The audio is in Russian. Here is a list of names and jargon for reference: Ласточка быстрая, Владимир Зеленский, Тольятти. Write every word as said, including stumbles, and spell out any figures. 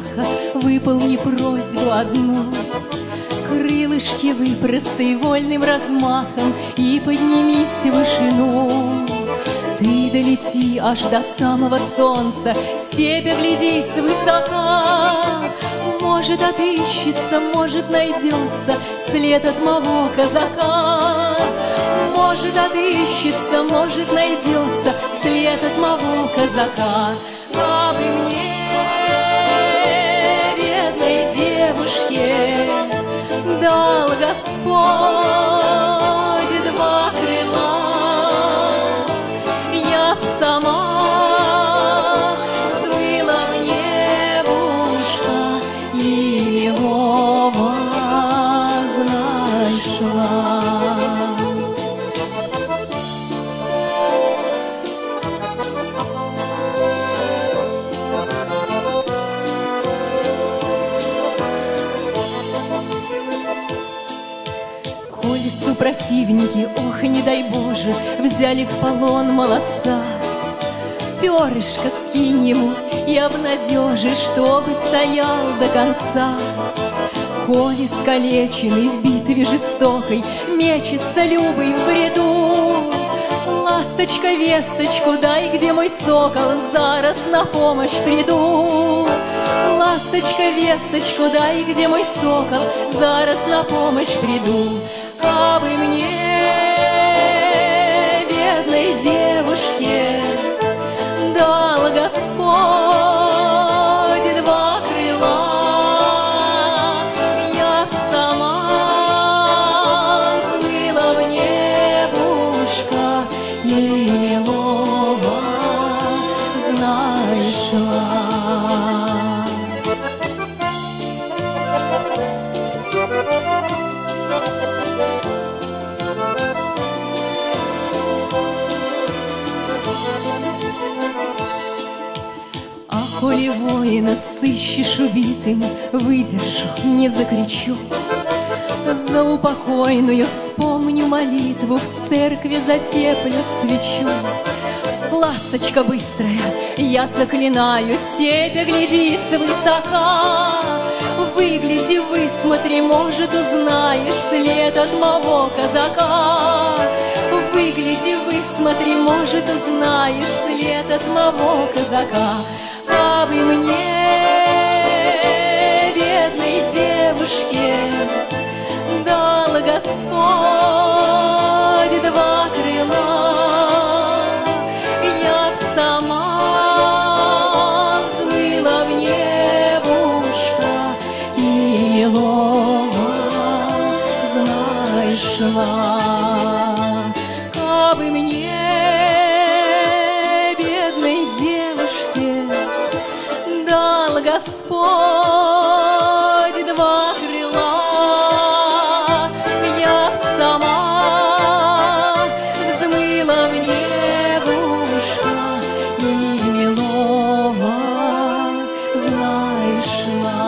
птаха, выполни просьбу одну. Крылышки выпростай вольным размахом и поднимись в вышину. Ты долети аж до самого солнца, степь оглядись высока. Может, отыщется, может, найдется след от моего казака. Может, отыщется, может, найдется след от моего казака. А бы мне, бедной девушке, дал Господь два крыла, я б сама взмыла в небушка и его нашла. Колесу противники, ох, не дай Боже, взяли в полон молодца. Перышко скинь ему, я в надежи, чтобы стоял до конца. Коли скалеченный в битве жестокой мечется любый в бреду, ласточка, весточку дай, где мой сокол, зараз на помощь приду. Ласточка, весточку дай, где мой сокол, зараз на помощь приду. А бы мне, бедной девушке, дал Господь два крыла, я б сама взмыла в небушка и милого знайшла. А коли воина сыщешь убитым, выдержу, не закричу. За упокойную вспомню молитву, в церкви затеплю свечу. Ласточка быстрая, я заклинаю, степь оглядись высока. Выгляди, высмотри, может, узнаешь след от моего казака. Выгляди, высмотри, может, узнаешь след от моего казака. А бы мне, бедной девушке, дал Господь два крыла, я б сама взмыла в небушка и милого знайшла. А бы мне, бедной девушке, дал Господь два крыла, я б сама взмыла в небушка и милого знайшла.